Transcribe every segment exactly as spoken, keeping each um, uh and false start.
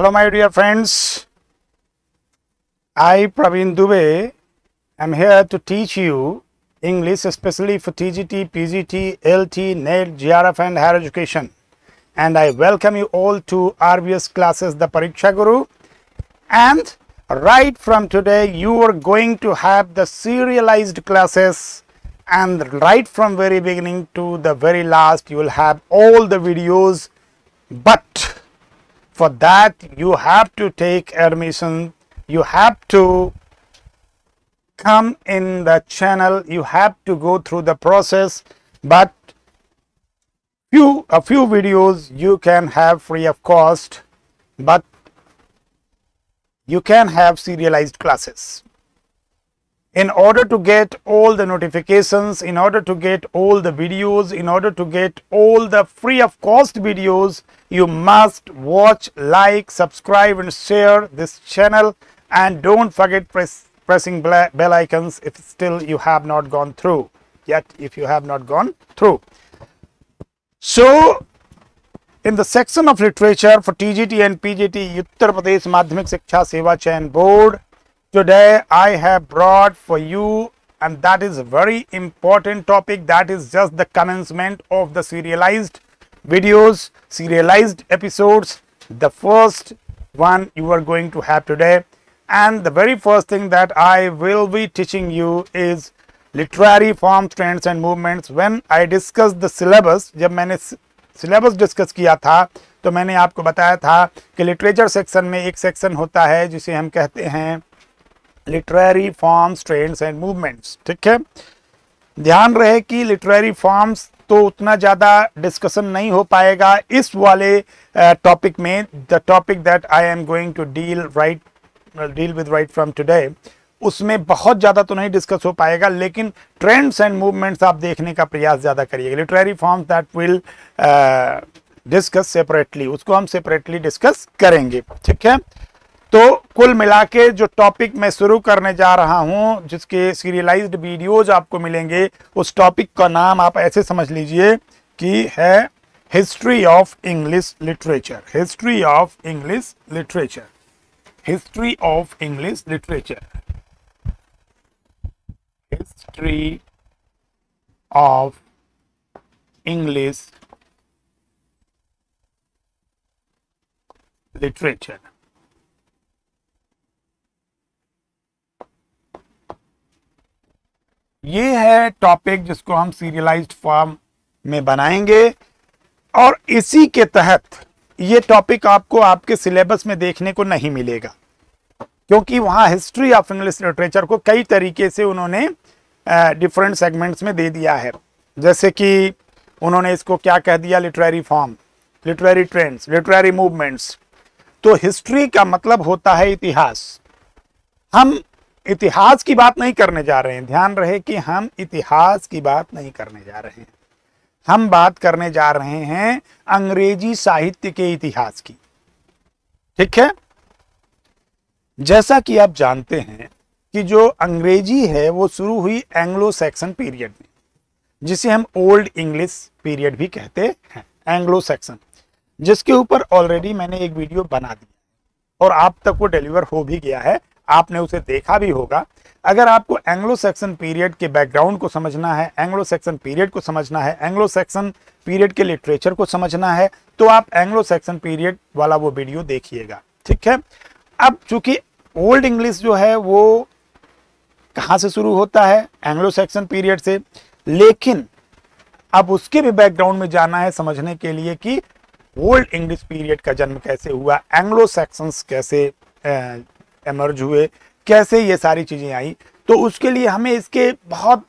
Hello my dear friends, I Pravin Dubey, I am here to teach you English especially for T G T, P G T, L T, NET, G R F and higher education, and I welcome you all to R B S Classes, the Pariksha Guru. And right from today you are going to have the serialized classes, and right from very beginning to the very last you will have all the videos, but for that you have to take admission, you have to come in the channel, you have to go through the process, but few a few videos you can have free of cost, but you can have serialized classes. In order to get all the notifications, in order to get all the videos, in order to get all the free of cost videos, you must watch, like, subscribe and share this channel, and don't forget press, pressing bell icons if still you have not gone through yet, if you have not gone through. So in the section of literature for T G T and P G T, Uttar Pradesh Madhyamik Shiksha Seva Chayan Board, today I have brought for you, and that is a very important topic, that is just the commencement of the serialized videos, serialized episodes. The first one you are going to have today, and the very first thing that I will be teaching you is literary form, trends and movements. When I discuss the syllabus, जब मैंने syllabus discuss किया था तो मैंने आपको बताया था कि literature section में एक section होता है जिसे हम कहते हैं literary forms, trends and movements, ठीक है। ध्यान रहे कि लिटरेरी फॉर्म्स तो उतना ज़्यादा डिस्कशन नहीं हो पाएगा इस वाले टॉपिक uh, में, the topic that I am going to deal right deal with right from today, उसमें बहुत ज़्यादा तो नहीं डिस्कस हो पाएगा, लेकिन ट्रेंड्स एंड मूवमेंट्स आप देखने का प्रयास ज़्यादा करिएगा। Literary forms that will discuss separately, उसको हम सेपरेटली डिस्कस करेंगे, ठीक है। तो कुल मिला के जो टॉपिक मैं शुरू करने जा रहा हूं, जिसके सीरियलाइज्ड वीडियोज आपको मिलेंगे, उस टॉपिक का नाम आप ऐसे समझ लीजिए कि है history of English literature, history of English literature, history of English literature, history of English literature. ये है टॉपिक जिसको हम सीरियलाइज्ड फॉर्म में बनाएंगे, और इसी के तहत ये टॉपिक आपको आपके सिलेबस में देखने को नहीं मिलेगा, क्योंकि वहाँ हिस्ट्री ऑफ इंग्लिश लिटरेचर को कई तरीके से उन्होंने डिफरेंट सेगमेंट्स में दे दिया है। जैसे कि उन्होंने इसको क्या कह दिया, literary form, literary trends, literary movements. तो हिस्ट्री का मतलब होता है इतिहास। हम इतिहास की बात नहीं करने जा रहे हैं, ध्यान रहे कि हम इतिहास की बात नहीं करने जा रहे हैं, हम बात करने जा रहे हैं अंग्रेजी साहित्य के इतिहास की, ठीक है। जैसा कि आप जानते हैं कि जो अंग्रेजी है वो शुरू हुई एंग्लो सैक्सन पीरियड में, जिसे हम ओल्ड इंग्लिश पीरियड भी कहते हैं, एंग्लो सैक्सन, जिसके ऊपर ऑलरेडी मैंने एक वीडियो बना दिया और आप तक वो डिलीवर हो भी गया है, आपने उसे देखा भी होगा। अगर आपको एंग्लो सैक्सन पीरियड के बैकग्राउंड को समझना है, एंग्लो सैक्सन पीरियड को समझना है, एंग्लो सैक्सन पीरियड के लिटरेचर को समझना है, तो आप एंग्लो सैक्सन पीरियड वाला वो वीडियो देखिएगा, ठीक है। अब चूंकि ओल्ड इंग्लिश जो है वो कहाँ से शुरू होता है, एंग्लो सैक्सन पीरियड से, लेकिन अब उसके भी बैकग्राउंड में जाना है समझने के लिए कि ओल्ड इंग्लिश पीरियड का जन्म कैसे हुआ, एंग्लो सैक्सन्स कैसे आ, एमर्ज हुए, कैसे ये सारी चीज़ें आई। तो उसके लिए हमें इसके बहुत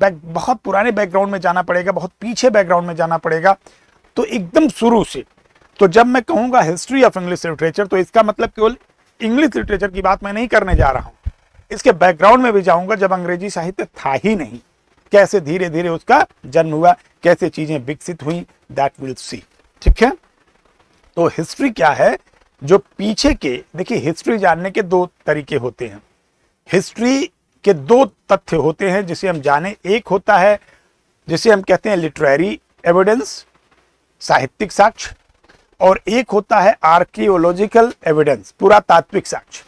बैक बहुत पुराने बैकग्राउंड में जाना पड़ेगा, बहुत पीछे बैकग्राउंड में जाना पड़ेगा, तो एकदम शुरू से। तो जब मैं कहूँगा हिस्ट्री ऑफ इंग्लिश लिटरेचर, तो इसका मतलब केवल इंग्लिश लिटरेचर की बात मैं नहीं करने जा रहा हूँ, इसके बैकग्राउंड में भी जाऊँगा, जब अंग्रेजी साहित्य था ही नहीं, कैसे धीरे धीरे उसका जन्म हुआ, कैसे चीज़ें विकसित हुई, दैट विल सी, ठीक है। तो हिस्ट्री क्या है, जो पीछे के, देखिए हिस्ट्री जानने के दो तरीके होते हैं, हिस्ट्री के दो तथ्य होते हैं जिसे हम जाने। एक होता है जिसे हम कहते हैं लिटरेरी एविडेंस, साहित्यिक साक्ष्य, और एक होता है आर्कियोलॉजिकल एविडेंस, पुरातात्विक साक्ष्य,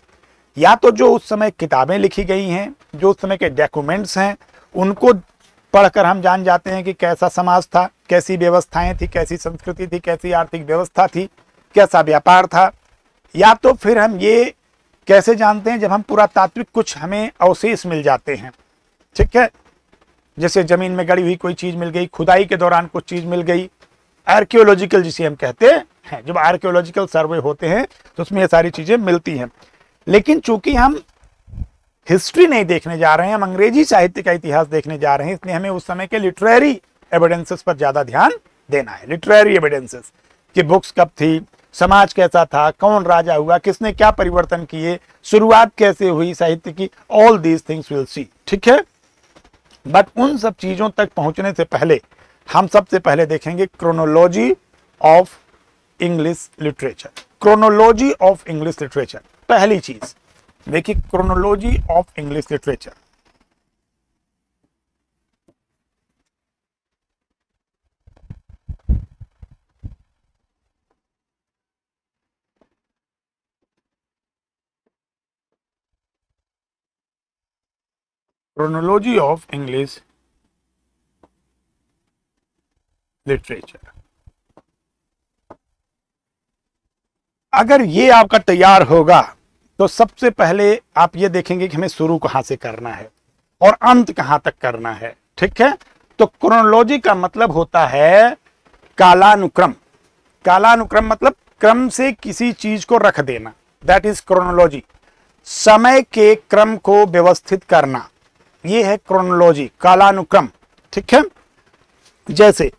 या तो जो उस समय किताबें लिखी गई हैं, जो उस समय के डॉक्यूमेंट्स हैं, उनको पढ़कर हम जान जाते हैं कि कैसा समाज था, कैसी व्यवस्थाएं थी, कैसी संस्कृति थी, कैसी आर्थिक व्यवस्था थी, कैसा व्यापार था। या तो फिर हम ये कैसे जानते हैं, जब हम पुरातात्विक कुछ हमें अवशेष मिल जाते हैं, ठीक है, जैसे ज़मीन में गड़ी हुई कोई चीज़ मिल गई, खुदाई के दौरान कुछ चीज़ मिल गई, आर्कियोलॉजिकल जिसे हम कहते हैं। जब आर्कियोलॉजिकल सर्वे होते हैं तो उसमें ये सारी चीज़ें मिलती हैं। लेकिन चूंकि हम हिस्ट्री नहीं देखने जा रहे हैं, हम अंग्रेजी साहित्य का इतिहास देखने जा रहे हैं, इसलिए हमें उस समय के लिटरेरी एविडेंसेस पर ज़्यादा ध्यान देना है। लिटरेरी एविडेंसेस कि बुक्स कब थी, समाज कैसा था, कौन राजा हुआ, किसने क्या परिवर्तन किए, शुरुआत कैसे हुई साहित्य की, all these things will see, ठीक है। बट उन सब चीज़ों तक पहुंचने से पहले हम सबसे पहले देखेंगे chronology of English literature. Chronology of English literature, पहली चीज देखिए, chronology of English literature. Chronology of English literature, अगर ये आपका तैयार होगा तो सबसे पहले आप ये देखेंगे कि हमें शुरू कहाँ से करना है और अंत कहाँ तक करना है, ठीक है। तो क्रोनोलॉजी का मतलब होता है कालानुक्रम। कालानुक्रम मतलब क्रम से किसी चीज को रख देना, दैट इज क्रोनोलॉजी। समय के क्रम को व्यवस्थित करना, ये है क्रोनोलॉजी, कालानुक्रम, ठीक है। जैसे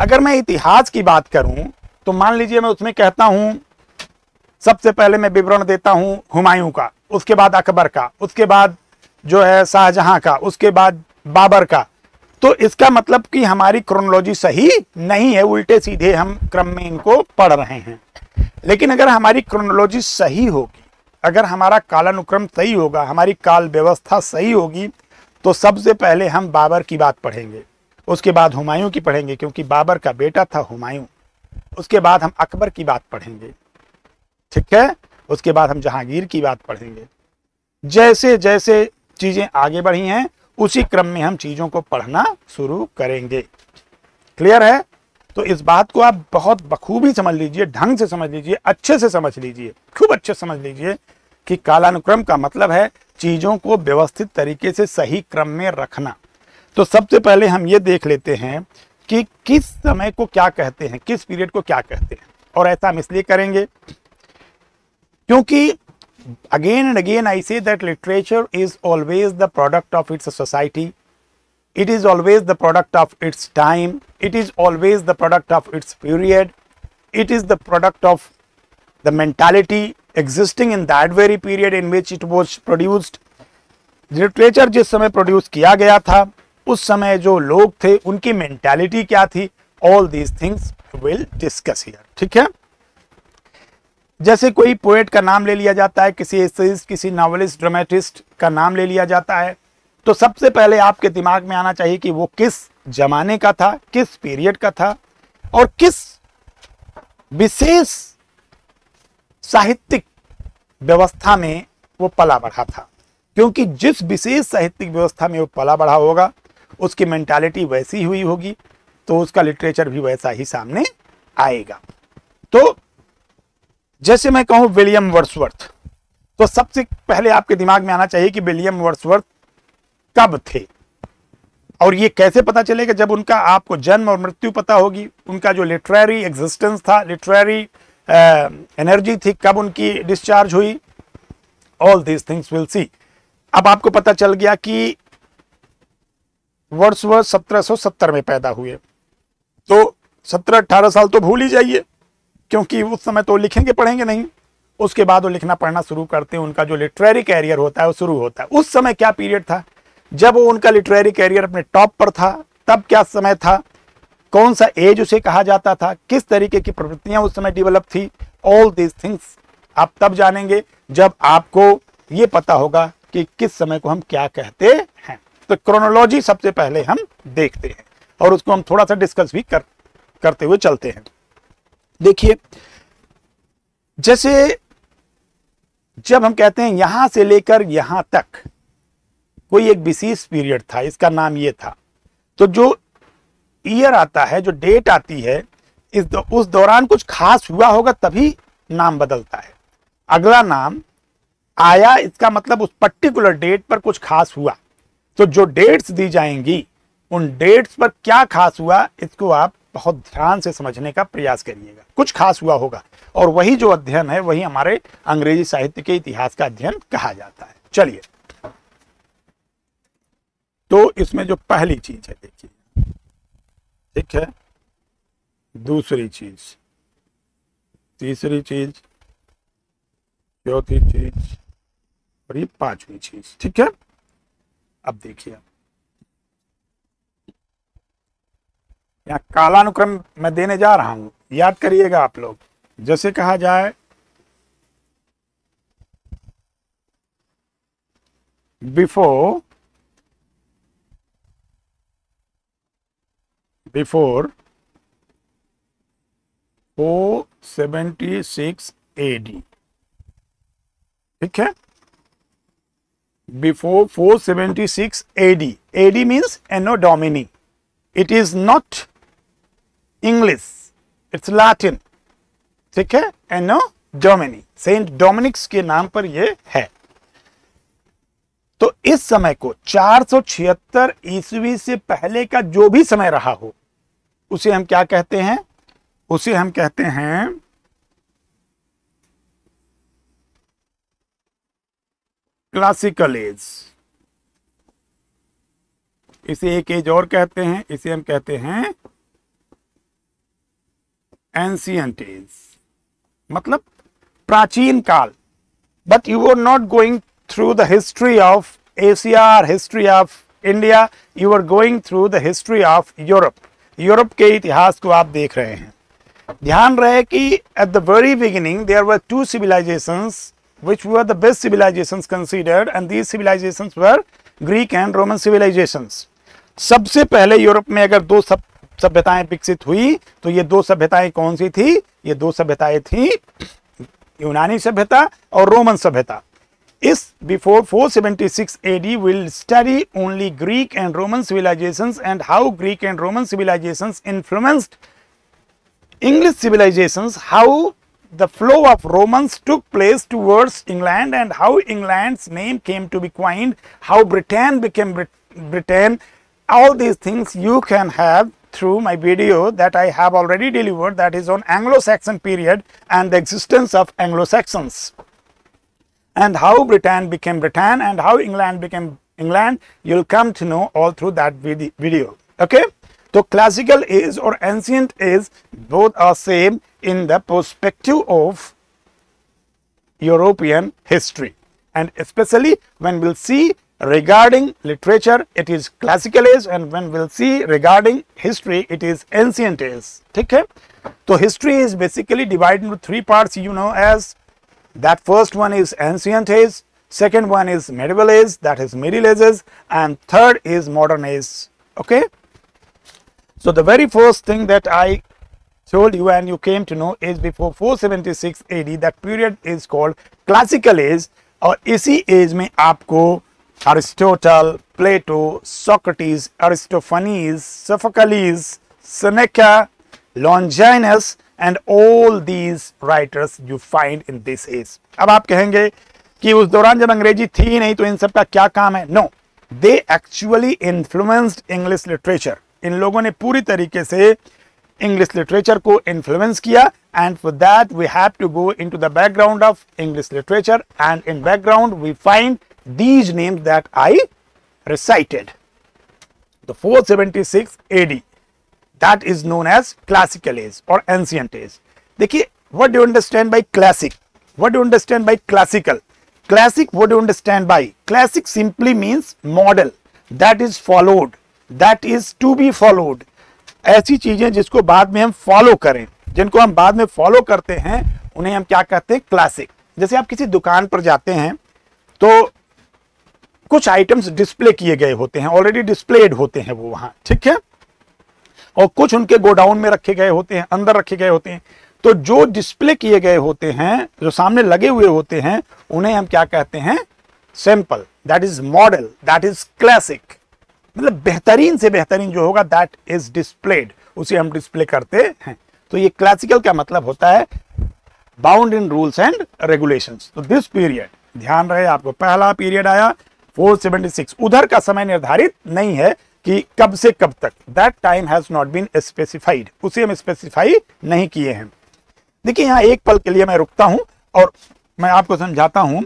अगर मैं इतिहास की बात करूं तो मान लीजिए मैं उसमें कहता हूं, सबसे पहले मैं विवरण देता हूं हुमायूं का, उसके बाद अकबर का, उसके बाद जो है शाहजहां का, उसके बाद बाबर का, तो इसका मतलब कि हमारी क्रोनोलॉजी सही नहीं है, उल्टे सीधे हम क्रम में इनको पढ़ रहे हैं। लेकिन अगर हमारी क्रोनोलॉजी सही होगी, अगर हमारा कालानुक्रम सही होगा, हमारी काल व्यवस्था सही होगी, तो सबसे पहले हम बाबर की बात पढ़ेंगे, उसके बाद हुमायूं की पढ़ेंगे क्योंकि बाबर का बेटा था हुमायूं, उसके बाद हम अकबर की बात पढ़ेंगे, ठीक है, उसके बाद हम जहांगीर की बात पढ़ेंगे। जैसे जैसे चीजें आगे बढ़ी हैं उसी क्रम में हम चीजों को पढ़ना शुरू करेंगे, क्लियर है। तो इस बात को आप बहुत बखूबी समझ लीजिए, ढंग से समझ लीजिए, अच्छे से समझ लीजिए, खूब अच्छे समझ लीजिए कि कालानुक्रम का मतलब है चीजों को व्यवस्थित तरीके से सही क्रम में रखना। तो सबसे पहले हम ये देख लेते हैं कि किस समय को क्या कहते हैं, किस पीरियड को क्या कहते हैं। और ऐसा हम इसलिए करेंगे क्योंकि again and again I say that literature is always the product of its society, it is always the product of its time, it is always the product of its period, it is the product of the mentality existing in that very period in which it was produced. Literature जिस समय produce किया गया था उस समय जो लोग थे उनकी मेंटालिटी क्या थी, all these things will discuss here, ठीक है। जैसे कोई पोएट का नाम ले लिया जाता है, किसी एसेइस्ट, किसी नॉवेलिस्ट, ड्रामेटिस्ट का नाम ले लिया जाता है, तो सबसे पहले आपके दिमाग में आना चाहिए कि वो किस जमाने का था, किस पीरियड का था और किस विशेष साहित्यिक व्यवस्था में वो पला बढ़ा था, क्योंकि जिस विशेष साहित्यिक व्यवस्था में वो पला बढ़ा होगा उसकी मेंटालिटी वैसी हुई होगी, तो उसका लिटरेचर भी वैसा ही सामने आएगा। तो जैसे मैं कहूँ विलियम वर्ड्सवर्थ, तो सबसे पहले आपके दिमाग में आना चाहिए कि विलियम वर्ड्सवर्थ कब थे, और ये कैसे पता चलेगा, जब उनका आपको जन्म और मृत्यु पता होगी, उनका जो लिटरेरी एग्जिस्टेंस था, लिटरेरी एनर्जी थी, कब उनकी डिस्चार्ज हुई, all these things will see. अब आपको पता चल गया कि वर्ड्सवर्थ सत्रह सौ सत्तर में पैदा हुए, तो सत्रह अठारह साल तो भूल ही जाइए क्योंकि उस समय तो लिखेंगे पढ़ेंगे नहीं, उसके बाद वो लिखना पढ़ना शुरू करते हैं, उनका जो लिटरेरी कैरियर होता है वो शुरू होता है। उस समय क्या पीरियड था, जब वो उनका लिटरेरी कैरियर अपने टॉप पर था, तब क्या समय था, कौन सा एज उसे कहा जाता था, किस तरीके की प्रवृत्तियां उस समय डेवलप थी, ऑल दीज थिंग्स आप तब जानेंगे जब आपको ये पता होगा कि किस समय को हम क्या कहते हैं। तो क्रोनोलॉजी सबसे पहले हम देखते हैं और उसको हम थोड़ा सा डिस्कस भी कर, करते हुए चलते हैं। देखिए जैसे जब हम कहते हैं यहां से लेकर यहां तक कोई एक विशेष पीरियड था, इसका नाम ये था, तो जो ईयर आता है, जो डेट आती है, इस दो, उस दौरान कुछ खास हुआ होगा तभी नाम बदलता है। अगला नाम आया, इसका मतलब उस पर्टिकुलर डेट पर कुछ खास हुआ, तो जो डेट्स दी जाएंगी उन डेट्स पर क्या खास हुआ इसको आप बहुत ध्यान से समझने का प्रयास करिएगा। कुछ खास हुआ होगा और वही जो अध्ययन है वही हमारे अंग्रेजी साहित्य के इतिहास का अध्ययन कहा जाता है। चलिए, तो इसमें जो पहली चीज है देखिए, ठीक है, दूसरी चीज, तीसरी चीज, चौथी चीज और ये पांचवी चीज, ठीक है। अब देखिए यहाँ कालानुक्रम मैं देने जा रहा हूं, याद करिएगा आप लोग। जैसे कहा जाए before before four seventy six A D, ठीक है, before four seventy six A D, AD means I know Duminy, it is not English, it's Latin, ठीक है, एनो डोमिनी, सेंट डोमिनिक्स के नाम पर यह है। तो इस समय को चार सौ छिहत्तर ईस्वी से पहले का जो भी समय रहा हो उसे हम क्या कहते हैं, उसे हम कहते हैं क्लासिकल एज। इसे एक एज और कहते हैं, इसे हम कहते हैं एंशियंट एज, मतलब प्राचीन काल। But you are not going through the history of Asia or history of India, you are going through the history of Europe. Europe के इतिहास को आप देख रहे हैं। ध्यान रहे कि at the very beginning there were two civilizations which were the best civilizations considered, and these civilizations were Greek and Roman civilizations. सबसे पहले यूरोप में अगर दो सब सभ्यताएं विकसित हुई तो ये दो सभ्यताएं कौन सी थी? ये दो सभ्यताएं थी यूनानी सभ्यता और रोमन सभ्यता। Is before four seventy-six A D we'll study only Greek and Roman civilizations and how Greek and Roman civilizations influenced English civilizations, how the flow of Romans took place towards England and how England's name came to be coined, how Britain became Brit Britain. All these things you can have through my video that I have already delivered, that is on Anglo-Saxon period and the existence of Anglo-Saxons, and how Britain became Britain and how England became England. You'll come to know all through that video. Okay, so classical age or ancient age both are same in the perspective of European history, and especially when we'll see regarding literature it is classical age, and when we'll see regarding history it is ancient age. ठीक है, तो history is basically divided into three parts, you know, as that first one is ancient age, second one is medieval age, that is middle ages, and third is modern age. Okay, so the very first thing that I told you and you came to know is before four seventy-six A D, that period is called classical age, और इसी age में आपको Aristotle, Plato, Socrates, Aristophanes, Sophocles, Seneca, Longinus and all these writers you find in this age. अब आप कहेंगे कि उस दौरान जब अंग्रेजी थी नहीं तो इन सब का क्या काम है? No, they actually influenced English literature. इन लोगों ने पूरी तरीके से English literature को influence किया, and for that we have to go into the background of English literature, and in background we find these names that I recited. The four seventy-six A D. That is known as classical age or ancient age. देखिए, what do you understand by classic? What do you understand by classical? Classic, what do you understand by? Classic simply means model that is followed, that is to be followed. ऐसी चीजें जिसको बाद में हम follow करें, जिनको हम बाद में follow करते हैं उन्हें हम क्या कहते हैं? Classic. जैसे आप किसी दुकान पर जाते हैं तो कुछ आइटम्स डिस्प्ले किए गए होते हैं, ऑलरेडी डिस्प्लेड होते हैं वो वहाँ, ठीक है, और कुछ उनके गोडाउन में रखे गए होते हैं, अंदर रखे गए होते हैं। तो जो डिस्प्ले किए गए होते हैं, जो सामने लगे हुए होते हैं, उन्हें हम क्या कहते हैं? Sample, that is model, that is classic, मतलब बेहतरीन से बेहतरीन जो होगा दैट इज डिस्प्लेड, उसे हम डिस्प्ले करते हैं। तो ये क्लासिकल का मतलब होता है bound in rules and regulations. तो दिस पीरियड, ध्यान रहे आपको पहला पीरियड आया फोर सेवेंटी सिक्स, उधर का समय निर्धारित नहीं है कि कब से कब तक, that time has not been specified, उसे हम स्पेसिफाई नहीं किए हैं। देखिए यहाँ एक पल के लिए मैं रुकता हूं और मैं आपको समझाता हूं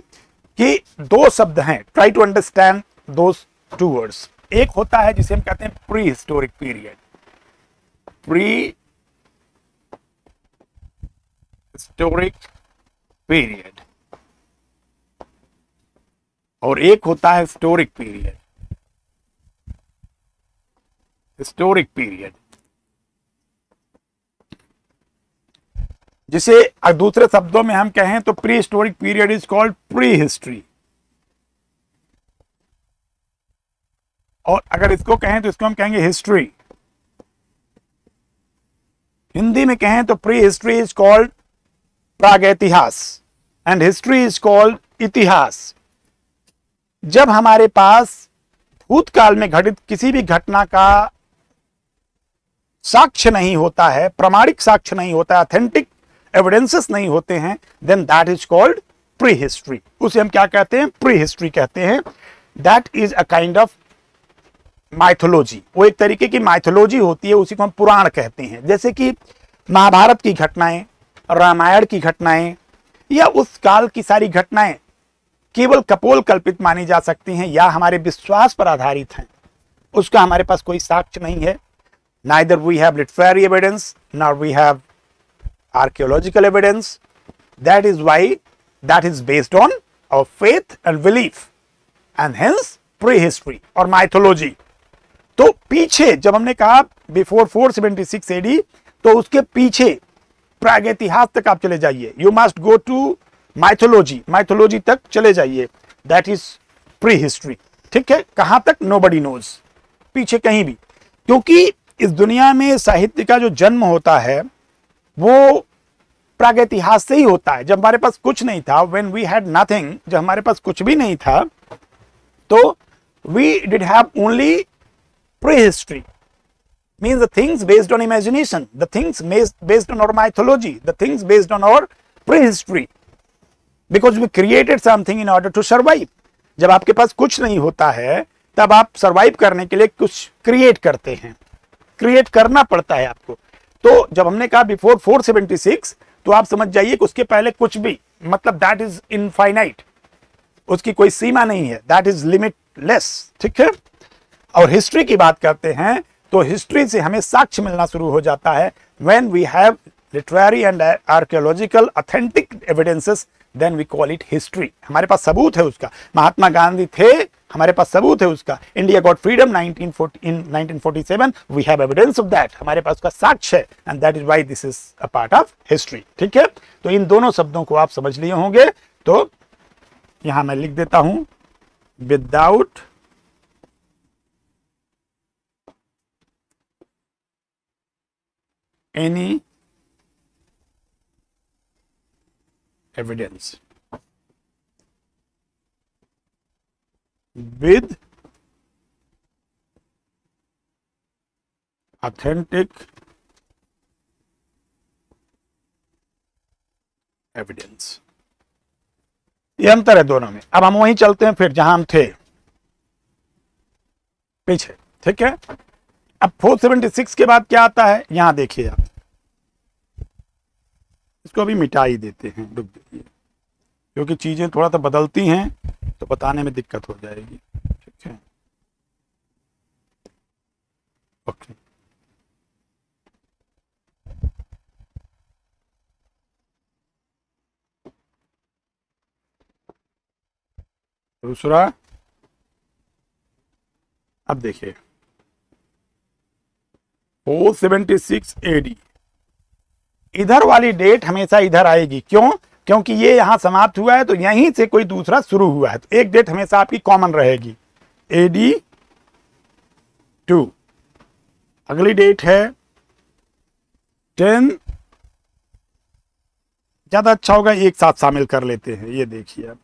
कि दो शब्द हैं, try to understand those two words. एक होता है जिसे हम कहते हैं pre historic period, pre historic period, और एक होता है हिस्टोरिक पीरियड। हिस्टोरिक पीरियड जिसे दूसरे शब्दों में हम कहें तो pre historic period is called pre history, और अगर इसको कहें तो इसको हम कहेंगे हिस्ट्री। हिंदी में कहें तो प्री हिस्ट्री इज कॉल्ड प्रागैतिहास एंड हिस्ट्री इज कॉल्ड इतिहास। जब हमारे पास भूतकाल में घटित किसी भी घटना का साक्ष्य नहीं होता है, प्रामाणिक साक्ष्य नहीं होता है, ऑथेंटिक एविडेंसेस नहीं होते हैं, then that is called pre history, उसे हम क्या कहते हैं? प्री हिस्ट्री कहते हैं। That is a kind of mythology, वो एक तरीके की माइथोलॉजी होती है, उसी को हम पुराण कहते हैं। जैसे कि महाभारत की घटनाएं, रामायण की घटनाएं या उस काल की सारी घटनाएं केवल कपोल कल्पित मानी जा सकती हैं या हमारे विश्वास पर आधारित हैं, उसका हमारे पास कोई साक्ष्य नहीं है। Neither we have literary evidence, nor we have archaeological evidence. That is why that is based on our faith and belief, and hence prehistory or mythology. तो पीछे जब हमने कहा before four seventy-six A D, तो उसके पीछे प्रागैतिहास तक आप चले जाइए, you must go to mythology, mythology तक चले जाइए, that is prehistory, ठीक है? कहाँ तक? Nobody knows, पीछे कहीं भी, क्योंकि इस दुनिया में साहित्य का जो जन्म होता है वो प्रागैतिहास से ही होता है। जब हमारे पास कुछ नहीं था, व्हेन वी हैड नथिंग, जब हमारे पास कुछ भी नहीं था तो we did have only pre history, means the things based on imagination, the things based on our mythology, the things based on our pre history, because we created something in order to survive. जब आपके पास कुछ नहीं होता है तब आप survive करने के लिए कुछ क्रिएट करते हैं, क्रिएट करना पड़ता है आपको। तो जब हमने कहा बिफोर फोर सेवेंटी सिक्स, तो आप समझ जाइए कि उसके पहले कुछ भी, मतलब दैट इज इनफाइनाइट, उसकी कोई सीमा नहीं है, दैट इज लिमिटलेस, ठीक है? और हिस्ट्री की बात करते हैं तो हिस्ट्री से हमें साक्ष्य मिलना शुरू हो जाता है। When we have literary and archaeological authentic evidences, then we call it history. हमारे पास सबूत है उसका, महात्मा गांधी थे, हमारे पास सबूत है उसका, India got freedom nineteen forty seven, we have evidence of that, हमारे पास उसका साक्ष्य है, and that is why this is a part of history, ठीक है? तो इन दोनों शब्दों को आप समझ लिए होंगे, तो यहां मैं लिख देता हूं without any evidence, with authentic evidence, ये अंतर है दोनों में। अब हम वहीं चलते हैं फिर जहां हम थे पीछे, ठीक है? अब फोर सेवेंटी सिक्स के बाद क्या आता है, यहां देखिए आप, इसको अभी मिटा ही देते हैं, डुब देते हैं, क्योंकि चीजें थोड़ा सा बदलती हैं तो बताने में दिक्कत हो जाएगी, ठीक है? ओके, दूसरा अब देखिए four seventy six A D, इधर वाली डेट हमेशा इधर आएगी, क्यों? क्योंकि ये यहाँ समाप्त हुआ है तो यहीं से कोई दूसरा शुरू हुआ है, तो एक डेट हमेशा आपकी कॉमन रहेगी, एडी टू। अगली डेट है टेन ज्यादा अच्छा होगा एक साथ शामिल कर लेते हैं। ये देखिए आप,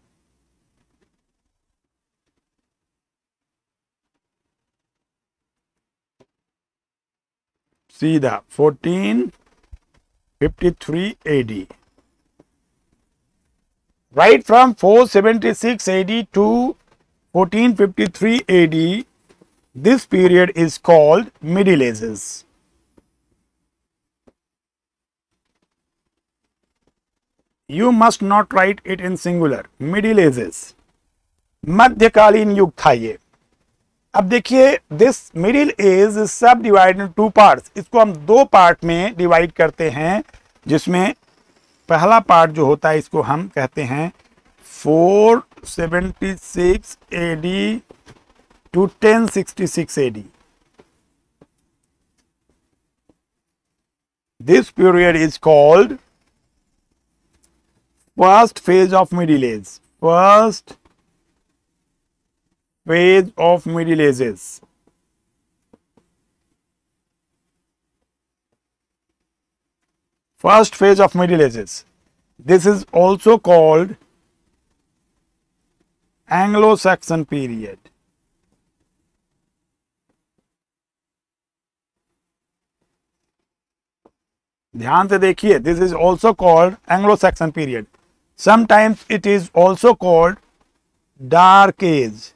सीधा fourteen fifty three A D, right from four seventy-six A D to fourteen fifty-three A D, this period is called Middle Ages. You must not write it in singular, Middle Ages, मध्यकालीन युग था ये। अब देखिए this Middle Age is subdivided into two parts, इसको हम दो part में डिवाइड करते हैं, जिसमें पहला पार्ट जो होता है इसको हम कहते हैं four seventy six A D to ten sixty six A D. This period is called first phase of middle age, first phase of middle ages. First phase of Middle Ages. This is also called Anglo-Saxon period. ध्यान से देखिए, this is also called Anglo-Saxon period. Sometimes it is also called Dark Age.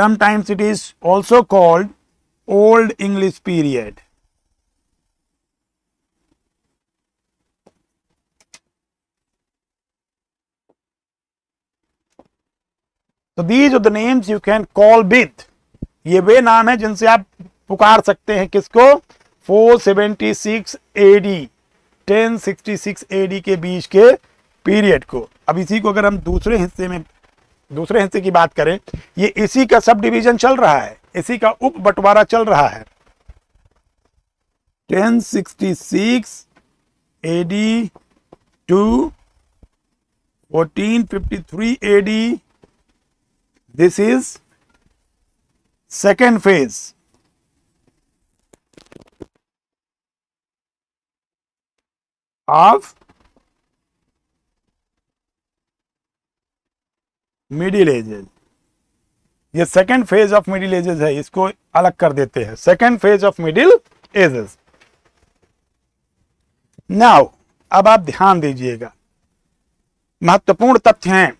Sometimes it is also called Old English period. So these are the names you can call with. ये वे नाम है जिनसे आप पुकार सकते हैं किसको, four seventy six A D, ten sixty six A D के बीच के पीरियड को। अब इसी को अगर हम दूसरे हिस्से में, दूसरे हिस्से की बात करें, ये इसी का सब डिवीजन चल रहा है, इसी का उप बंटवारा चल रहा है। Ten sixty six A D to fourteen fifty three A D, this is second phase. Of Middle Ages. ये second phase of Middle Ages है, इसको अलग कर देते हैं, second phase of Middle Ages. Now अब आप ध्यान दीजिएगा, महत्वपूर्ण तथ्य हैं।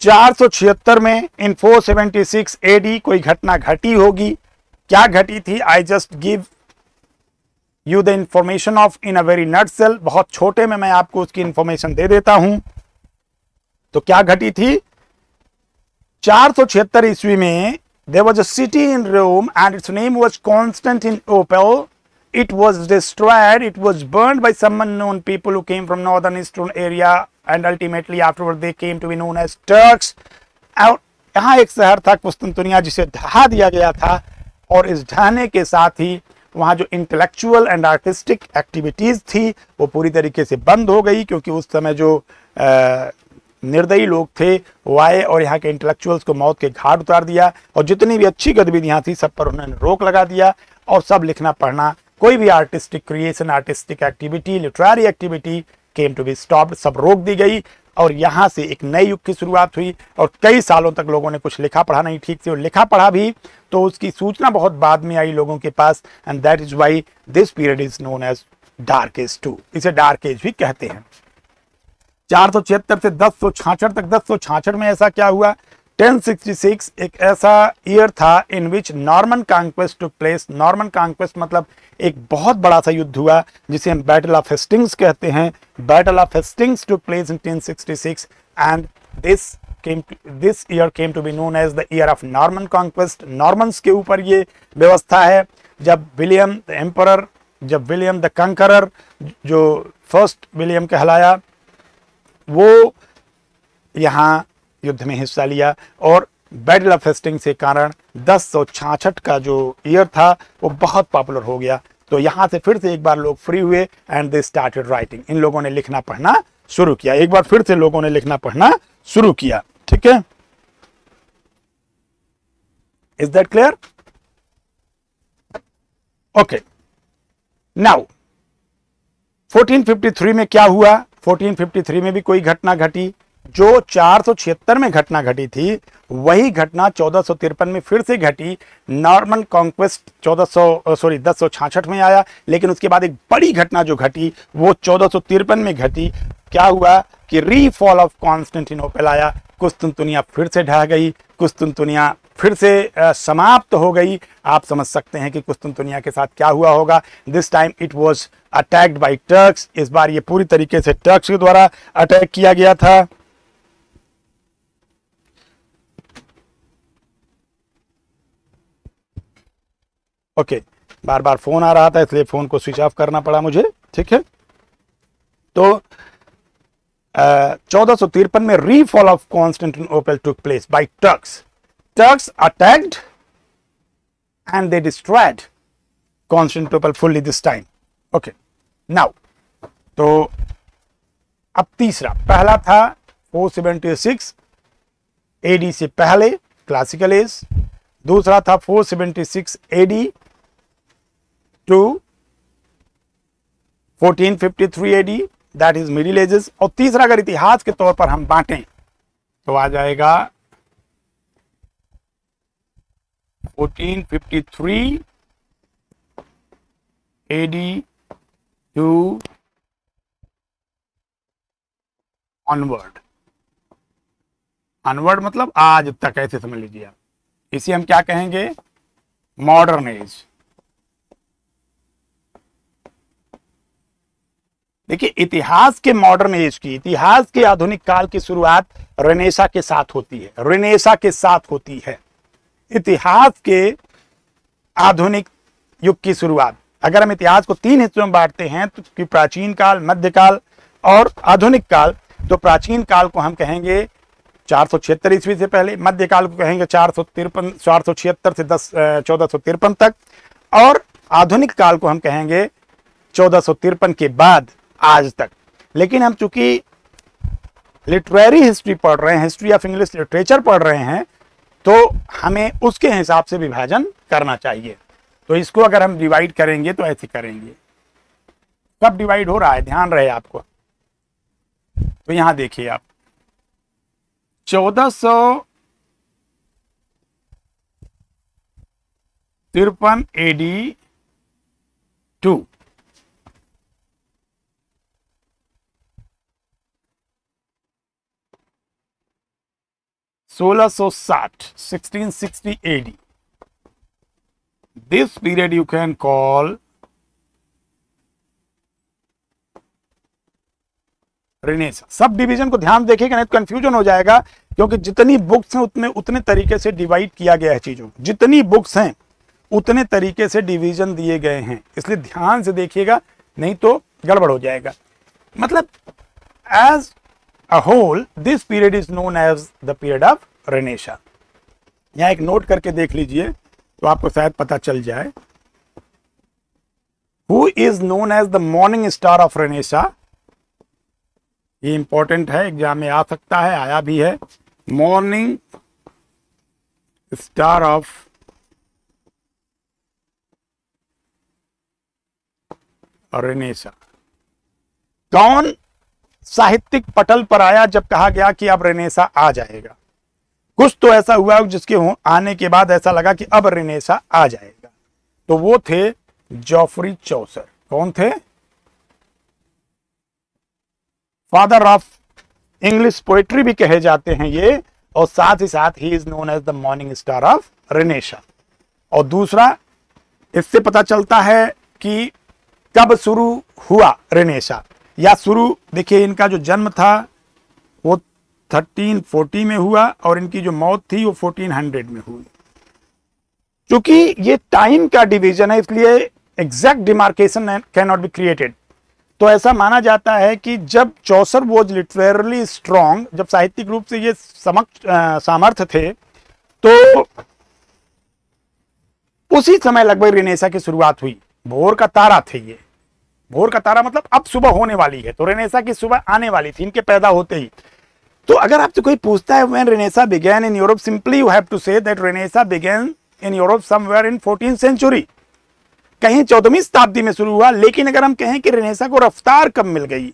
चार सौ छिहत्तर में in four seventy six A D कोई घटना घटी होगी, क्या घटी थी? I just give you the information of in a very nutshell, बहुत छोटे में मैं आपको उसकी इंफॉर्मेशन दे देता हूं। तो क्या घटी थी चार सौ छिहत्तर ईस्वी में? There was a city in Rome and its name was Constantinople. It was destroyed, it was burned by some unknown people who came from northern eastern area and ultimately afterward they came to be known as Turks. और यहाँ एक शहर था कुस्तंतुनिया जिसे ढहा दिया गया था, और इस ढहने के साथ ही वहाँ जो इंटेलेक्चुअल एंड आर्टिस्टिक एक्टिविटीज़ थी वो पूरी तरीके से बंद हो गई, क्योंकि उस समय जो आ, निर्दयी लोग थे वो आए और यहाँ के इंटेलेक्चुअल्स को मौत के घाट उतार दिया, और जितनी भी अच्छी गतिविधियाँ थी सब पर उन्होंने रोक लगा दिया, और सब लिखना पढ़ना, कोई भी artistic creation, artistic activity, literary activity came to be stopped, सब रोक दी गई। और यहाँ से एक नए युग की शुरुआत हुई, और कई सालों तक लोगों ने कुछ लिखा पढ़ा नहीं ठीक से, और लिखा पढ़ा भी तो उसकी सूचना बहुत बाद में आई लोगों के पास, and that is why this period is known as dark age too, इसे डार्क एज भी कहते हैं। चार सौ छिहत्तर से दस सौ छाछठ तक, दस सौ छाछठ में ऐसा क्या हुआ? टेन सिक्सटी सिक्स एक ऐसा ईयर था in which Norman conquest took place. Norman conquest मतलब एक बहुत बड़ा सा युद्ध हुआ जिसे हम बैटल ऑफ हेस्टिंग्स कहते हैं। Battle of Hastings took place in ten sixty six and this came this year came to be known as the year of Norman conquest. Normans के ऊपर ये व्यवस्था है, जब विलियम द एम्परर, जब William the conqueror जो first William कहलाया, वो यहाँ युद्ध में हिस्सा लिया, और बैटल ऑफ हेस्टिंग्स के कारण दस सौ छाछठ का जो ईयर था वो बहुत पॉपुलर हो गया। तो यहाँ से फिर से एक बार लोग फ्री हुए एंड दे स्टार्टेड राइटिंग, इन लोगों ने लिखना पढ़ना शुरू किया, एक बार फिर से लोगों ने लिखना पढ़ना शुरू किया। ठीक है, is that clear? Okay, now चौदह सौ तिरपन में क्या हुआ? चौदह सौ तिरपन में भी कोई घटना घटी। जो चार सौ छिहत्तर में घटना घटी थी वही घटना चौदह सौ तिरपन में फिर से घटी। नॉर्मन कॉन्क्वेस्ट चौदह सौ सॉरी दस सौ छाछठ में आया, लेकिन उसके बाद एक बड़ी घटना जो घटी वो चौदह सौ तिरपन में घटी। क्या हुआ कि रीफॉल ऑफ कॉन्स्टेंटिनोपल आया, कुस्तुनतुनिया फिर से ढह गई, कुस्तुनतुनिया फिर से समाप्त हो गई। आप समझ सकते हैं कि कुस्तुनतुनिया के साथ क्या हुआ होगा। This time it was attacked by Turks, इस बार ये पूरी तरीके से टर्क्स के द्वारा अटैक किया गया था। ओके okay, बार बार फोन आ रहा था इसलिए फोन को स्विच ऑफ करना पड़ा मुझे, ठीक है। तो चौदह सौ तिरपन में रीफॉल of Constantinople took place by Turks. Turks attacked and they destroyed Constantinople fully this time. Okay now, तो अब तीसरा, पहला था फोर सेवेंटी सिक्स एडी से पहले क्लासिकल एज, दूसरा था four seventy six AD to fourteen fifty three AD that is middle ages, और तीसरा अगर इतिहास के तौर पर हम बांटें तो आ जाएगा fourteen fifty three AD to onward. Onward मतलब आज तक, ऐसे समझ लीजिए आप। इसी हम क्या कहेंगे? Modern age. देखिए इतिहास के मॉडर्न एज की, इतिहास के आधुनिक काल की शुरुआत रेनेसा के साथ होती है, रेनेसा के साथ होती है इतिहास के आधुनिक युग की शुरुआत। अगर हम इतिहास को तीन हिस्सों में बांटते हैं तो कि प्राचीन काल, मध्यकाल और आधुनिक काल, तो प्राचीन काल को हम कहेंगे चार सौ छिहत्तर ईस्वी से पहले, मध्यकाल को कहेंगे चार सौ तिरपन चार सौ छिहत्तर से दस चौदह सौ तिरपन तक, और आधुनिक काल को हम कहेंगे चौदह सौ तिरपन के बाद आज तक। लेकिन हम चूंकि लिटरेरी हिस्ट्री पढ़ रहे हैं, हिस्ट्री ऑफ इंग्लिश लिटरेचर पढ़ रहे हैं, तो हमें उसके हिसाब से विभाजन करना चाहिए। तो इसको अगर हम डिवाइड करेंगे तो ऐसे करेंगे, सब डिवाइड हो रहा है, ध्यान रहे आपको। तो यहाँ देखिए आप, चौदह सौ तिरपन एडी टू सोलह सौ साठ sixteen sixty AD, this period you can call Renaissance. Sub division को ध्यान देखिएगा, नहीं तो कंफ्यूजन हो जाएगा, क्योंकि जितनी बुक्स हैं उतने उतने तरीके से डिवाइड किया गया है चीजों, जितनी बुक्स हैं उतने तरीके से डिवीजन दिए गए हैं, इसलिए ध्यान से देखिएगा नहीं तो गड़बड़ हो जाएगा। मतलब as a whole this period is known as the period of Renaissance. यहाँ एक नोट करके देख लीजिए तो आपको शायद पता चल जाए। Who is known as the morning star of Renaissance? ये इंपॉर्टेंट है, एग्जाम में आ सकता है, आया भी है। मॉर्निंग स्टार ऑफ रेनेसा कौन साहित्यिक पटल पर आया जब कहा गया कि अब रेनेसा आ जाएगा? कुछ तो ऐसा हुआ जिसके आने के बाद ऐसा लगा कि अब रेनेसा आ जाएगा। तो वो थे जॉफरी चौसर। कौन थे? फादर ऑफ इंग्लिश पोएट्री भी कहे जाते हैं ये, और साथ ही साथ ही is known as the morning star of Renaissance. और दूसरा, इससे पता चलता है कि कब शुरू हुआ रेनेसा, या शुरू, देखिए इनका जो जन्म था वो थर्टीन फोर्टी में हुआ और इनकी जो मौत थी वो फोर्टीन हंड्रेड में हुई। चूंकि ये टाइम का डिवीजन है इसलिए exact demarcation can not be created. तो ऐसा माना जाता है कि जब चौसर वॉज लिटरेरली स्ट्रॉन्ग, जब साहित्यिक रूप से ये समक्ष सामर्थ्य थे, तो उसी समय लगभग रेनेसा की शुरुआत हुई। भोर का तारा थे ये, भोर का तारा मतलब अब सुबह होने वाली है, तो रेनेसा की सुबह आने वाली थी इनके पैदा होते ही। तो अगर आपसे कोई पूछता है when Renaissance began in Europe, simply you have to say that Renaissance began in Europe somewhere in fourteen century. कहीं चौदहवीं शताब्दी में शुरू हुआ। लेकिन अगर हम कहें कि रेनेसा को रफ्तार कब मिल गई,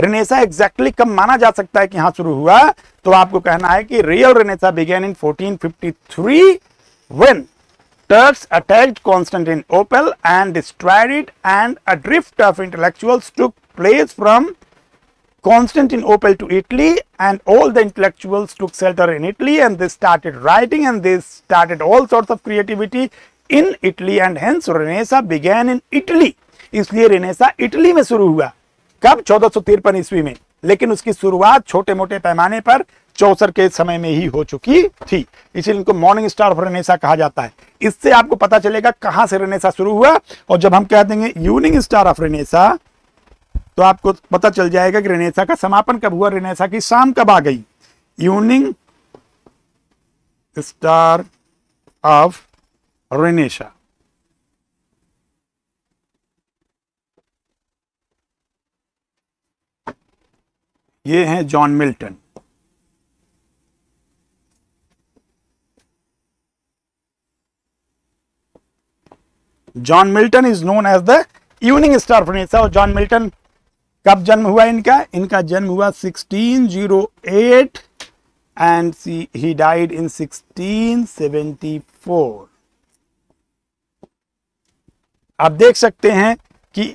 रेनेसा एग्जैक्टली कब माना जा सकता है कि हाँ शुरू हुआ, तो आपको कहना है कि real Renaissance began in fourteen fifty three when Turks attacked Constantinople and destroyed it, and a drift of intellectuals took place from Constantinople to Italy, and all the intellectuals took shelter in Italy, and they started writing, and they started all sorts of creativity in Italy, and hence Renaissance began in Italy. इसलिए Renaissance Italy में शुरू हुआ। कब? चौदह सौ तिरपन ईस्वी में। लेकिन उसकी शुरुआत छोटे मोटे पैमाने पर चौसर के समय में ही हो चुकी थी, इसीलिए इनको मॉर्निंग स्टार ऑफ रेनेसा कहा जाता है। इससे आपको पता चलेगा कहां से रेनेसा शुरू हुआ। और जब हम कह देंगे यूनिंग स्टार ऑफ रेनेसा, तो आपको पता चल जाएगा कि रेनेसा का समापन कब हुआ, रेनेसा की शाम कब आ गई। यूनिंग स्टार ऑफ रेनेसा, ये हैं John Milton. John Milton is known as the evening star of Renaissance. और जॉन मिल्टन कब जन्म हुआ इनका? इनका जन्म हुआ sixteen oh eight and he died in sixteen seventy four. आप देख सकते हैं कि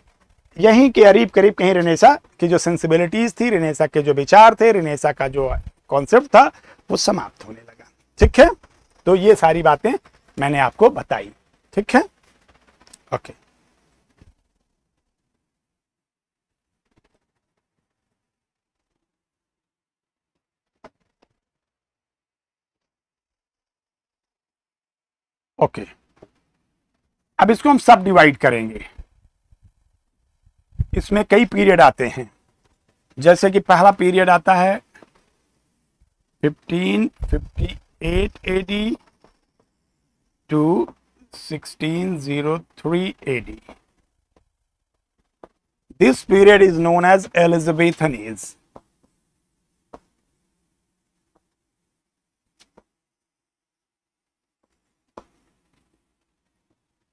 यहीं के करीब करीब कहीं रेनेसा की जो सेंसिबिलिटीज थी, रेनेसा के जो विचार थे, रेनेसा का जो कॉन्सेप्ट था, वो समाप्त होने लगा। ठीक है, तो ये सारी बातें मैंने आपको बताई। ठीक है, ओके okay. Okay okay. अब इसको हम सब डिवाइड करेंगे। इसमें कई पीरियड आते हैं, जैसे कि पहला पीरियड आता है fifteen fifty eight AD to sixteen oh three A D. This period is known as Elizabethan Age.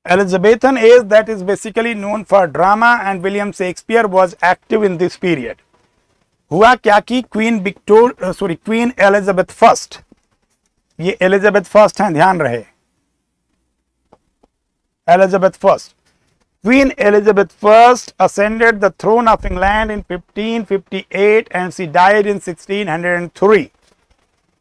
Elizabethan Age that is basically known for drama, and William Shakespeare was active in this period. हुआ क्या कि Queen Victoria, sorry Queen Elizabeth First, ये Elizabeth First हैं, ध्यान रहे Elizabeth First. Queen Elizabeth First ascended the throne of England in fifteen fifty eight and she died in sixteen oh three.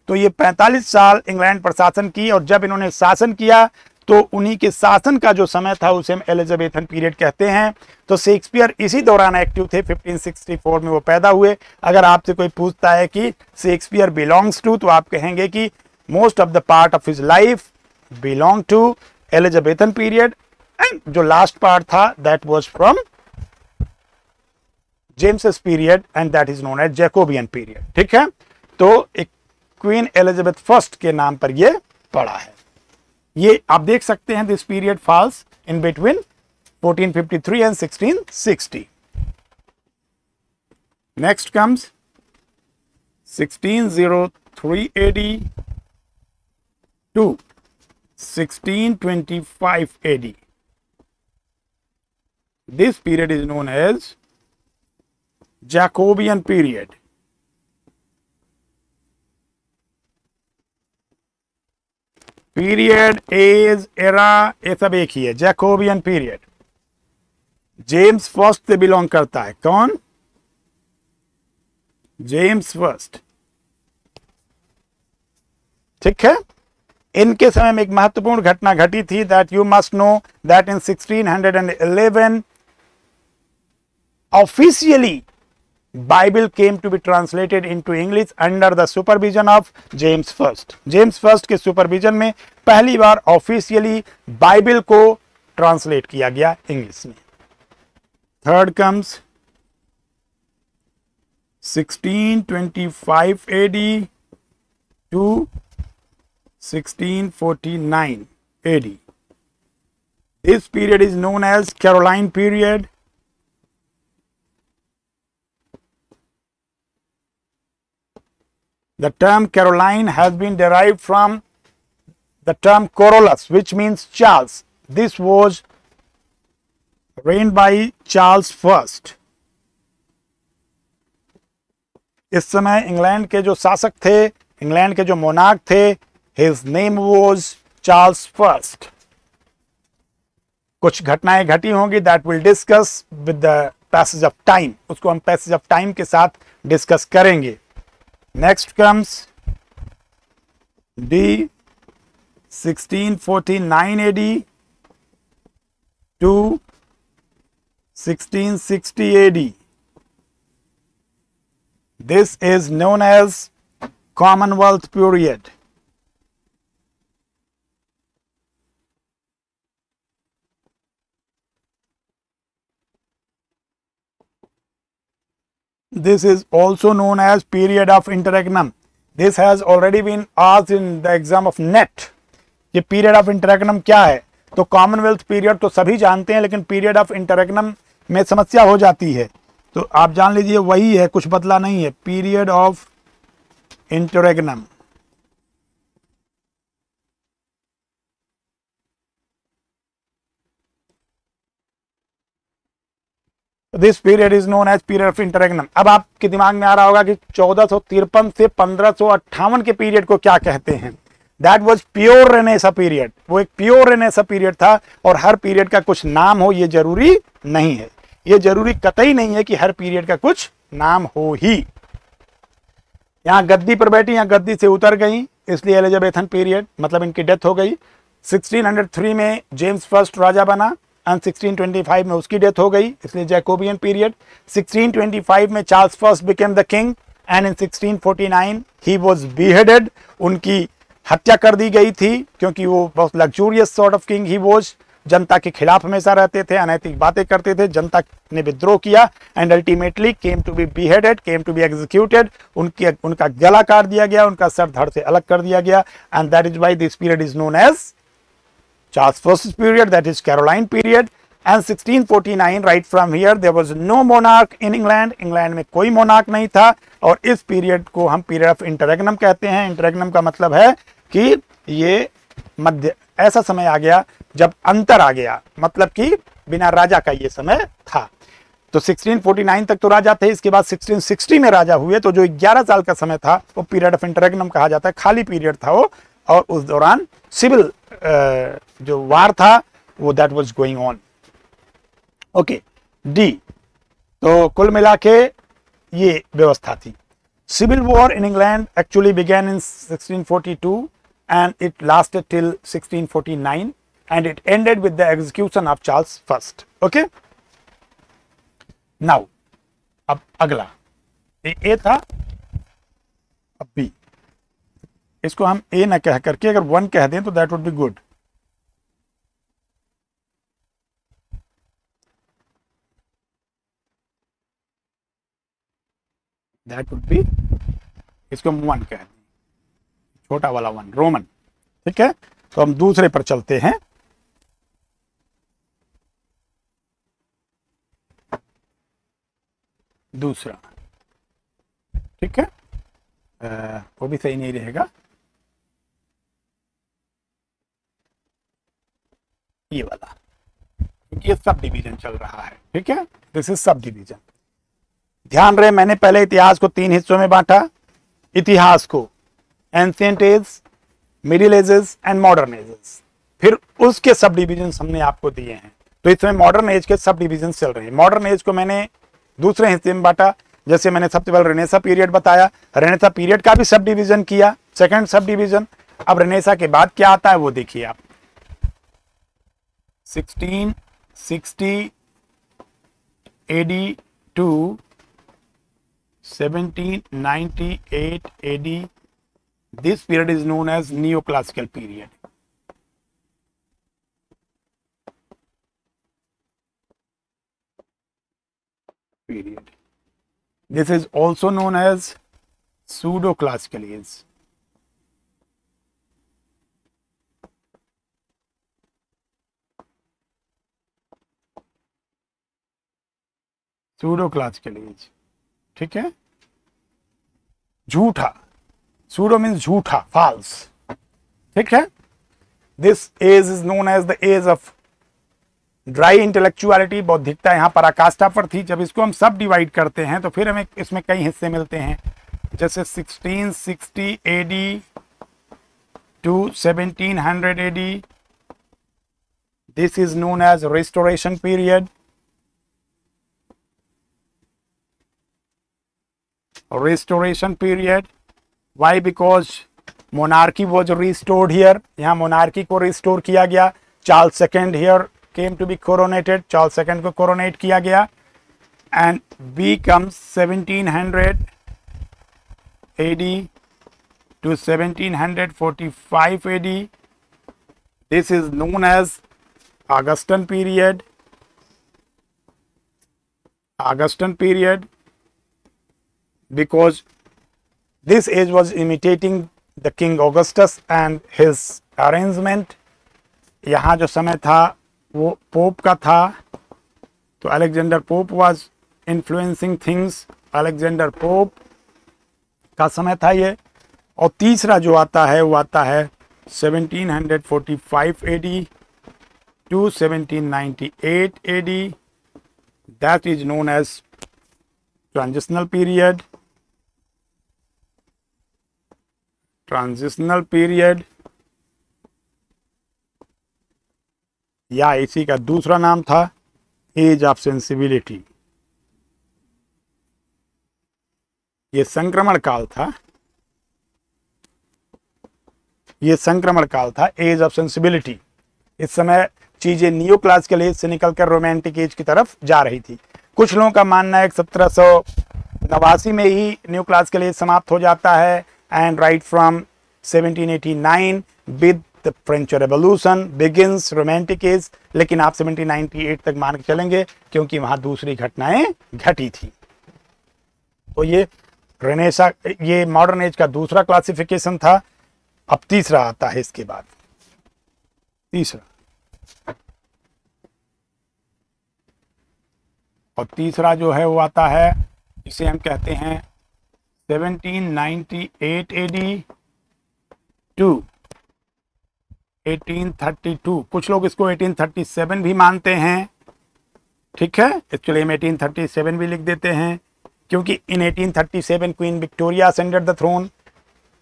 तो ये पैंतालीस साल इंग्लैंड पर शासन की, और जब इन्होंने शासन किया तो उन्हीं के शासन का जो समय था उसे हम एलिजाबेथन पीरियड कहते हैं। तो शेक्सपियर इसी दौरान एक्टिव थे, फिफ्टीन सिक्सटी फोर में वो पैदा हुए। अगर आपसे कोई पूछता है कि शेक्सपियर बिलोंग्स टू, तो आप कहेंगे कि most of the part of his life belong to Elizabethan period, and जो लास्ट पार्ट था that was from James period and that is known as Jacobean period. ठीक है, तो एक क्वीन एलिजाबेथ फर्स्ट के नाम पर ये पड़ा है। ये आप देख सकते हैं this period falls in between fourteen fifty three and sixteen sixty. Next comes sixteen oh three AD to sixteen twenty five A D. This period is known as Jacobean period. Period, age, era, ये सब एक ही है, Jacobean period. James First से belong करता है। कौन? James First. ठीक है, इनके समय में एक महत्वपूर्ण घटना घटी थी that you must know that in sixteen eleven officially Bible came to be translated into English under the supervision of James first. James first के सुपरविजन में पहली बार ऑफिशियली बाइबल को ट्रांसलेट किया गया इंग्लिश में। Third comes sixteen twenty five AD to sixteen forty nine A D. This period is known as Caroline period. The term Caroline has been derived from the term Carolus, which means Charles. This was reigned by Charles first. इस समय England के जो शासक थे, England के जो monarch थे, his name was Charles first. कुछ घटनाएं घटी होंगी that will discuss with the passage of time, उसको हम पैसेज ऑफ टाइम के साथ डिस्कस करेंगे। Next comes the sixteen forty nine AD to sixteen sixty AD. This is known as Commonwealth period. This is also known as period of interregnum. This has already been asked in the exam of N E T. ये period of interregnum क्या है? तो Commonwealth period तो सभी जानते हैं, लेकिन period of interregnum में समस्या हो जाती है, तो आप जान लीजिए वही है, कुछ बदला नहीं है। Period of interregnum, this period is known as period of interregnum. अब आपके दिमाग में आ रहा होगा कि चौदह सौ तिरपन से पंद्रह सौ अट्ठावन के पीरियड को क्या कहते हैं। That was pure Renaissance period, वो एक प्योर रेनेसा पीरियड था। और हर पीरियड का कुछ नाम हो ये जरूरी नहीं है, ये जरूरी कतई नहीं है कि हर पीरियड का कुछ नाम हो ही। यहाँ गद्दी पर बैठी, यहाँ गद्दी से उतर गई, इसलिए एलिजाबेथन पीरियड, मतलब इनकी डेथ हो गई। सिक्सटीन हंड्रेड थ्री में जेम्स फर्स्ट राजा बना एंड सिक्सटीन ट्वेंटी फाइव में उसकी डेथ हो गई, इसलिए Jacobean period. Sixteen twenty five में Charles first became the king and in sixteen forty nine he was beheaded, उनकी हत्या कर दी गई थी, क्योंकि वो बहुत luxurious sort of king he was, जनता के खिलाफ हमेशा रहते थे, अनैतिक बातें करते थे, जनता ने विद्रोह किया and ultimately came to be beheaded, came to be executed. उनके उनका गला काट दिया गया, उनका सर धड़ से अलग कर दिया गया and that is why this period is known as Charles first period, that is Caroline period. And sixteen forty nine right from here there was no monarch in England, England में कोई monarch नहीं था और इस period को हम period of interregnum कहते हैं। इंटररेग्नम का मतलब है कि ये मध्य ऐसा समय आ गया जब अंतर आ गया, मतलब कि बिना राजा का ये समय था। तो सिक्सटीन फोर्टी नाइन तक तो राजा थे, इसके बाद सिक्सटीन सिक्सटी में राजा हुए, तो जो ग्यारह साल का समय था वो पीरियड ऑफ इंटररेग्नम कहा जाता है, खाली पीरियड था वो। और उस दौरान सिविल जो वार था वो that was going on. Okay D, तो कुल मिला के ये व्यवस्था थी। Civil war in England actually began in sixteen forty two and it lasted till sixteen forty-nine and it ended with the execution of Charles I. Okay, now ab agla a, a tha ab b, isko hum a na keh karke agar one keh dein to that would be good. That would be, isko hum one keh, छोटा वाला one Roman, ठीक है। तो हम दूसरे पर चलते हैं। दूसरा, ठीक है, आ, वो भी सही नहीं रहेगा, ये वाला, क्योंकि ये सब डिवीजन चल रहा है, ठीक है। This is subdivision. ध्यान रहे, मैंने पहले इतिहास को तीन हिस्सों में बांटा, इतिहास को ancient age, middle ages and modern ages, फिर उसके सब डिविजन हमने आपको दिए हैं। तो इसमें मॉडर्न एज के सब डिविजन चल रहे हैं। मॉडर्न एज को मैंने दूसरे हिस्से में बांटा, जैसे मैंने सबसे पहले रेनेसा पीरियड बताया, रेनेसा पीरियड का भी सब डिविजन किया, सेकंड सब डिविजन। अब रेनेसा के बाद क्या आता है वो देखिए आप। Sixteen sixty AD to seventeen ninety eight AD, this period is known as neoclassical period. Period. This is also known as pseudo classical age. Pseudo classical age, ठीक है। झूठा, सूडो मीन्स झूठा, फाल्स, ठीक है। This age is known as the age of dry intellectuality बौद्धिकता यहाँ पराकाष्ठा पर थी। जब इसको हम सब डिवाइड करते हैं तो फिर हमें इसमें कई हिस्से मिलते हैं, जैसे सोलह सौ साठ AD to seventeen hundred AD, this is known as restoration period. Restoration period why, because monarchy was restored here, यहाँ मोनार्की को रिस्टोर किया गया। Charles second here came to be coronated, Charles second को कोरोनेट किया गया। And B comes seventeen hundred A D to seventeen forty-five A D. This is known as Augustan period. Augustan period, because this age was imitating the King Augustus and his arrangement. यहाँ जो समय था वो pope का था, तो Alexander Pope was influencing things. Alexander Pope का समय था ये। और तीसरा जो आता है वो आता है seventeen forty five A D to seventeen ninety eight A D, that is known as transitional period. Transitional period या इसी का दूसरा नाम था एज ऑफ सेंसिबिलिटी। ये संक्रमण काल था, ये संक्रमण काल था, एज ऑफ सेंसिबिलिटी। इस समय चीजें नियो क्लासिकल एज से निकलकर रोमांटिक एज की तरफ जा रही थी। कुछ लोगों का मानना है कि सत्रह सौ नवासी में ही न्यू क्लासिकल एज समाप्त हो जाता है, and right from seventeen eighty nine with the French revolution begins romantic age. लेकिन आप सेवनटीन नाइंटी एट तक मान के चलेंगे क्योंकि वहां दूसरी घटनाएं घटी थी। तो ये रेनेसा ये मॉडर्न एज का दूसरा क्लासिफिकेशन था। अब तीसरा आता है इसके बाद, तीसरा और तीसरा जो है वो आता है जिसे हम कहते हैं seventeen ninety eight AD to eighteen thirty two. कुछ लोग इसको एटीन थर्टी सेवन भी मानते हैं, ठीक है। एक्चुअली हम एटीन थर्टी सेवन भी लिख देते हैं क्योंकि in eighteen thirty seven queen Victoria ascended the throne.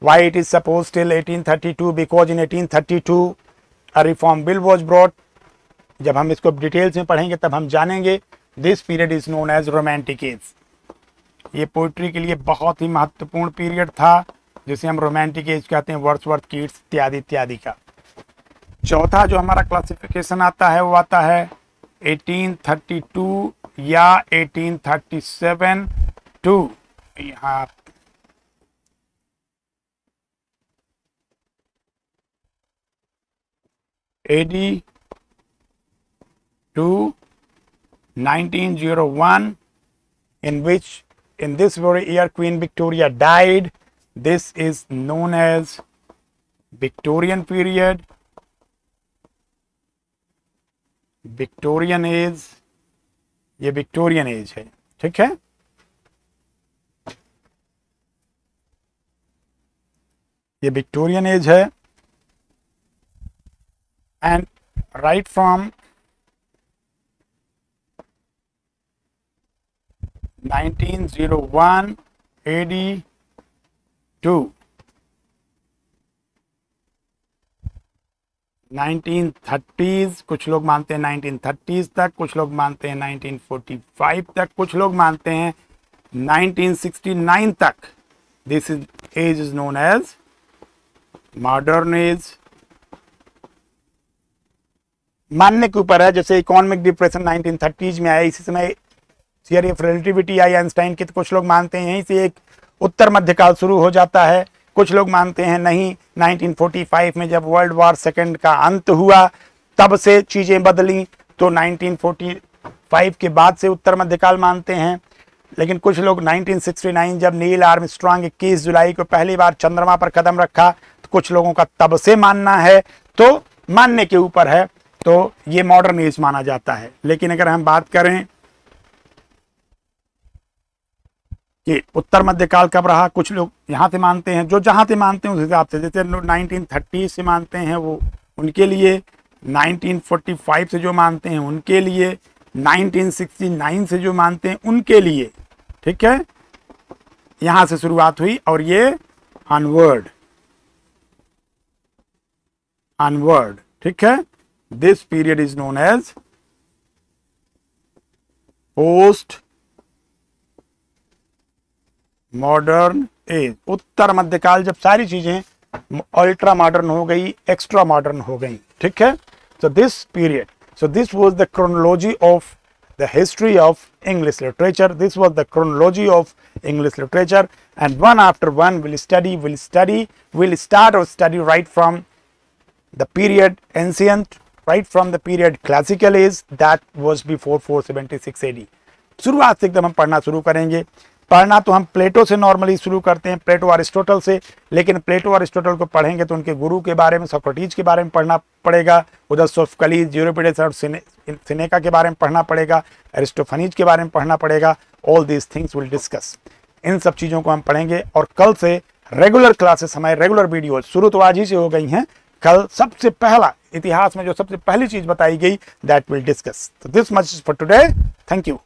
Why it is suppose till eighteen thirty two, because in eighteen thirty two a reform bill was brought. जब हम इसको details में पढ़ेंगे तब हम जानेंगे। This period is known as romantic age. ये poetry के लिए बहुत ही महत्वपूर्ण पीरियड था जिसे हम रोमांटिक एज कहते हैं, वर्ड्सवर्थ, कीट्स इत्यादि इत्यादि का। चौथा जो हमारा क्लासिफिकेशन आता है वो आता है एटीन थर्टी टू या एटीन थर्टी सेवन टू, यहाँ AD to nineteen oh one, in which in this very year Queen Victoria died. This is known as Victorian period, Victorian age. ये विक्टोरियन एज है, ठीक है। ये Victorian age है, and right from nineteen oh one AD to nineteen thirties. कुछ लोग मानते हैं नाइंटीन थर्टीज़ तक, कुछ लोग मानते हैं नाइंटीन फोर्टी फाइव तक, कुछ लोग मानते हैं नाइंटीन सिक्सटी नाइन तक। This is age is known as modern age. मानने के ऊपर है, जैसे इकोनॉमिक डिप्रेशन नाइंटीन थर्टीज़ में आया, इसी समय थियरी ऑफ रिलेटिविटी आई आइंस्टाइन की, तो कुछ लोग मानते हैं यहीं से एक उत्तर मध्यकाल शुरू हो जाता है। कुछ लोग मानते हैं नहीं, नाइंटीन फोर्टी फाइव में जब वर्ल्ड वॉर सेकेंड का अंत हुआ तब से चीज़ें बदली, तो नाइंटीन फोर्टी फाइव के बाद से उत्तर मध्यकाल मानते हैं। लेकिन कुछ लोग नाइंटीन सिक्सटी नाइन जब नील आर्मस्ट्रांग इक्कीस जुलाई को पहली बार चंद्रमा पर कदम रखा, तो कुछ लोगों का तब से मानना है, तो मानने के ऊपर है। तो ये मॉडर्न एज माना जाता है। लेकिन अगर हम बात करें कि उत्तर मध्यकाल कब रहा, कुछ लोग यहाँ से मानते हैं, जो जहाँ से मानते हैं उस हिसाब से। जैसे नाइंटीन थर्टी से मानते हैं वो उनके लिए, नाइनटीन फोर्टी फाइव से जो मानते हैं उनके लिए, नाइनटीन सिक्सटी नाइन से जो मानते हैं उनके लिए, ठीक है। यहाँ से शुरुआत हुई और ये अनवर्ड अनवर्ड, ठीक है। This period is known as post modern age. उत्तर मध्यकाल जब सारी चीजें अल्ट्रा मॉडर्न हो गई, एक्स्ट्रा मॉडर्न हो गई, ठीक है। So this period, so this was the chronology of the history of English literature. This was the chronology of English literature, and one after one we'll study, we'll study, we'll start our study right from the period ancient, right from the period classical age that was before four seventy-six A D. शुरुआत से एकदम हम पढ़ना शुरू करेंगे। पढ़ना तो हम प्लेटो से नॉर्मली शुरू करते हैं, प्लेटो अरिस्टोटल से, लेकिन प्लेटो अरिस्टोटल को पढ़ेंगे तो उनके गुरु के बारे में, सोक्रेटिस के बारे में पढ़ना पड़ेगा, उधर सोफोक्लीज, ज्यूरोपीडेस और सिनेका के बारे में पढ़ना पड़ेगा, एरिस्टोफनीज के बारे में पढ़ना पड़ेगा। All these things will discuss, इन सब चीज़ों को हम पढ़ेंगे। और कल से रेगुलर क्लासेस, हमारे रेगुलर वीडियोज शुरू तो आज ही से हो गई हैं। कल सबसे पहला इतिहास में जो सबसे पहली चीज़ बताई गई, that will discuss. This much for today, thank you.